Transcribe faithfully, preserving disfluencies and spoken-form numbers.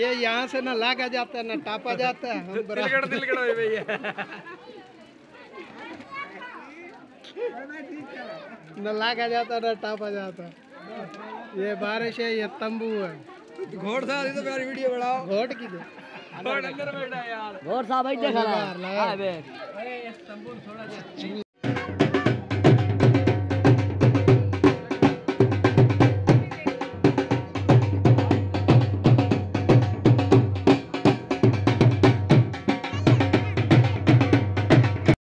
ये यहाँ से ना लागा जाता है ना टापा जाता है। हम दिलगड़ दिलगड़ है भैया। ना लागा जाता ना टापा जाता। ये बारिश है, ये तंबू है। घोड़ साहब तो प्यारी वीडियो बढ़ाओ। घोड़ की दे। घोड़ अंदर बैठा यार। घोड़ साहब बैठ जा। अरे ये तंबू थोड़ा